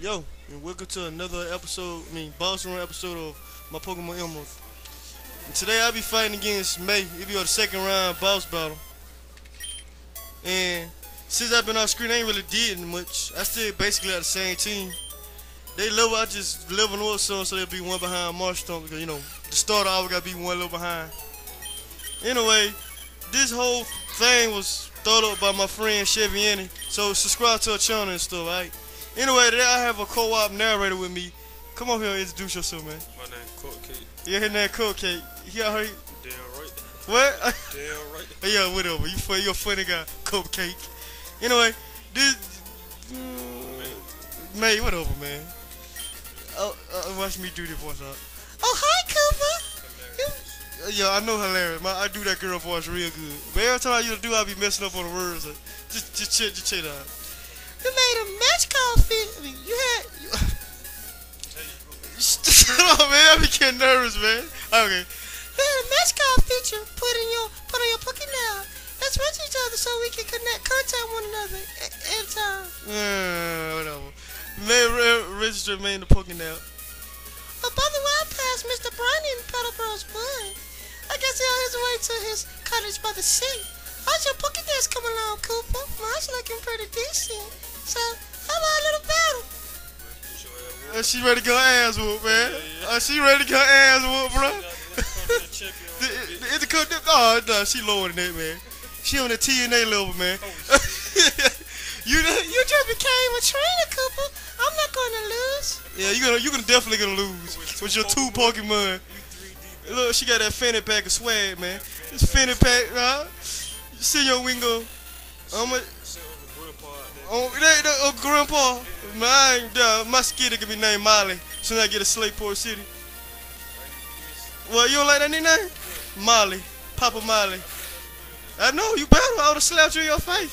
Yo, and welcome to another episode, boss run episode of my Pokémon Emerald. And today I'll be fighting against May. It'll be our second round boss battle. And since I've been off screen, I ain't really did much. I still basically have the same team. They level, I just level up some, so they'll be one behind Marsh Stone, because, you know, the starter always got to be one level behind. Anyway, this whole thing was thought up by my friend Chevy Annie, so subscribe to her channel and stuff, alright? Anyway, today I have a co-op narrator with me. Come on here and introduce yourself, man. My name is Cake. Yeah, his name is Cake. He out here. Damn right. What? Damn right. Yeah, whatever. You're a funny guy, Cake. Anyway, this... May, whatever, man. Watch me do the voice out. Oh, hi, Koopa. Yeah, I know hilarious. I do that girl voice real good. But every time I used to do, I be messing up on the words. Like, just check it out. You made a match call fit. Shut up, man. I be getting nervous, man. Okay. You made a match call feature put on your Poké Dial. Let's watch each other so we can contact one another in time. Whatever. May register me in the Poké Dial. Above the wild pass, Mr. Briney and Petal Bros won. I guess he on his way to his cottage by the sea. How's your Poké Dial's coming along, Koopa? Mine's looking pretty decent. So, how about a little battle? She ready to go ass whoop, man. Yeah. She ready to go ass whoop, bro. Oh, no, she lower than that, man. She on the TNA level, man. Oh, you just became a trainer, Cooper. I'm not gonna lose. Yeah, you're definitely gonna lose with your two Pokemon. Look, she got that fanny pack of swag, man. This fanny pack, huh? You see your wingo. Grandpa, yeah. My Skitty can be named Molly. Soon as I get to Slateport City. Well, you don't like that nickname? Yeah. Molly, Papa Molly. I know you battle. I would have slapped you in your face.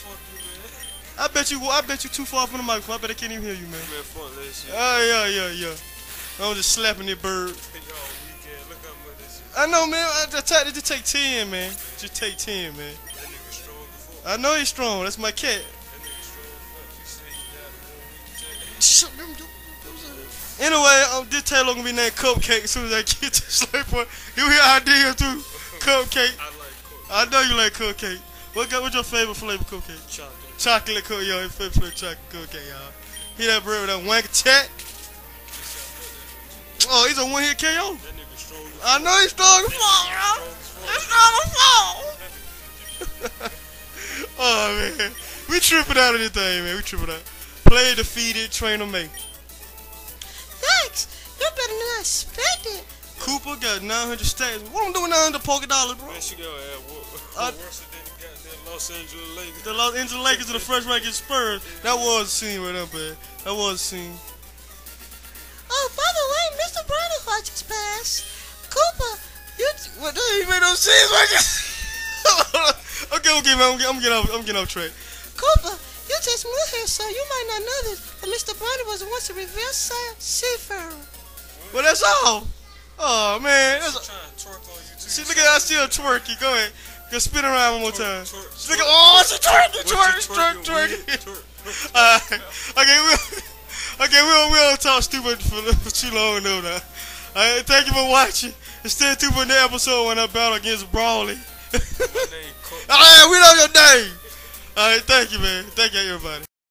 You, I bet you too far from the microphone. I bet I can't even hear you, man. Yeah. I'm just slapping that bird. I know, man. Just take 10, man. Just take 10, man. That nigga strong before. I know he's strong. That's my cat. Anyway, this Taylor gonna be named Cupcake as soon as I get to Slateport. You hear idea too, Cupcake. I like Cupcake. I know you like Cupcake. What's your favorite flavor Cupcake? Chocolate. Chocolate Cupcake, yo. His favorite flavor chocolate Cupcake, y'all. Hear that bird with that wank chat? Oh, he's a one-hit KO. That nigga strong. I know he's strong as fuck, bro. Oh man, we tripping out of this thing, man. We tripping out. Player defeated, trainer May. Thanks! You better not expect it. Cooper got 900 stats. What am I doing 900 Poké Dollars, bro? Man, she got worse than the goddamn Los Angeles Lakers. The Los Angeles Lakers and the first round against Spurs. That was a scene right up there. That was a scene. Oh, by the way, Mr. Briney watches pass. Cooper, you... What the hell you made those scenes right there? Okay, man. I'm getting off track. Cooper... You just moved here, so you might not know this, but Mr. Briney was once a reverse seafarer. Well, that's all. Oh, man. That's trying to twerk on you too. See, look at how still twerking. Go ahead. Just spin around one more time. Look at, oh, she's twerking. Twerking. All right. Okay, we don't talk stupid for too long, though, now. All right, thank you for watching. Stay tuned for the episode when I battle against Brawly. My name, all right, we know your name. Alright, thank you, man. Thank you, everybody.